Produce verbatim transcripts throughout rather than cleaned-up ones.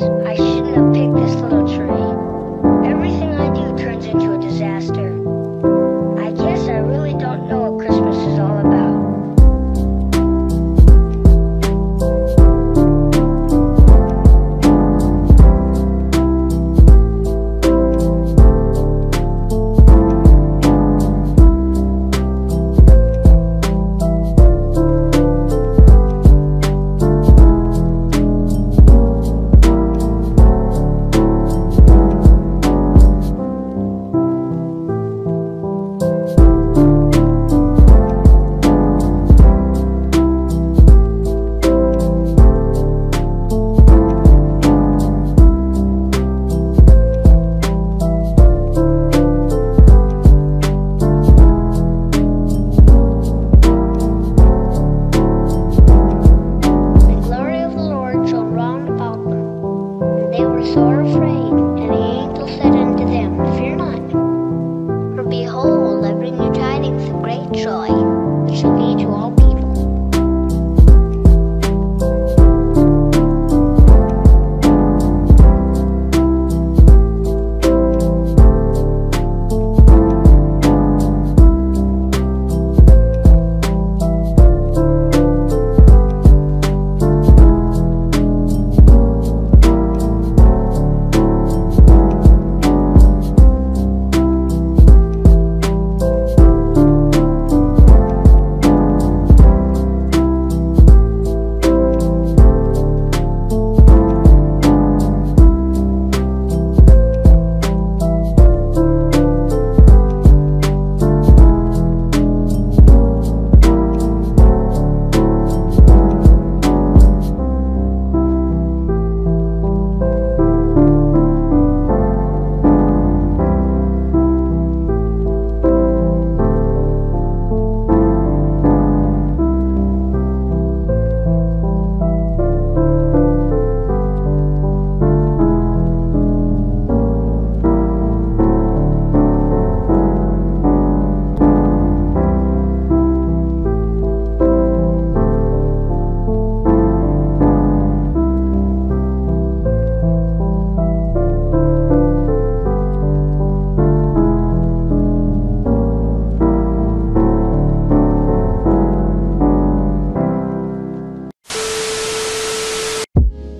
I shouldn't have picked this little tree. Everything I do turns into a disaster. I guess I really don't know what Christmas is all about.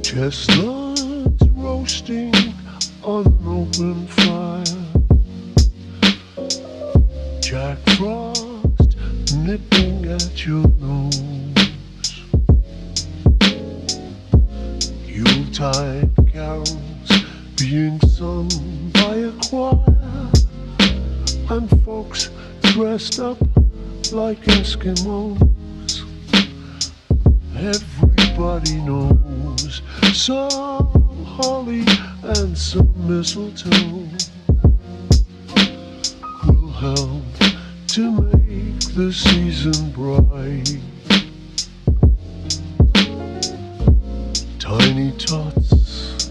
Chestnuts roasting on an open fire, Jack Frost nipping at your nose, Yuletide carols being sung by a choir, and folks dressed up like Eskimos. Everybody knows some holly and some mistletoe will help to make the season bright. Tiny tots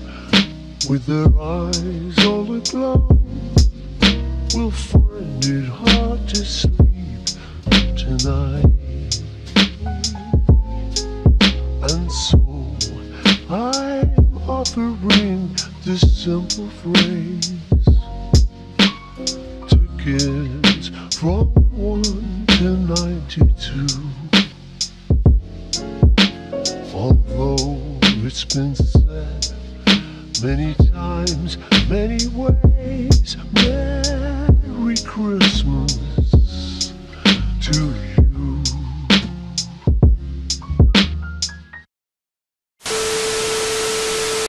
with their eyes all aglow will find it hard to sleep tonight. And so I'm offering this simple phrase to kids from one to ninety-two. Although it's been said many times, many ways, Merry Christmas.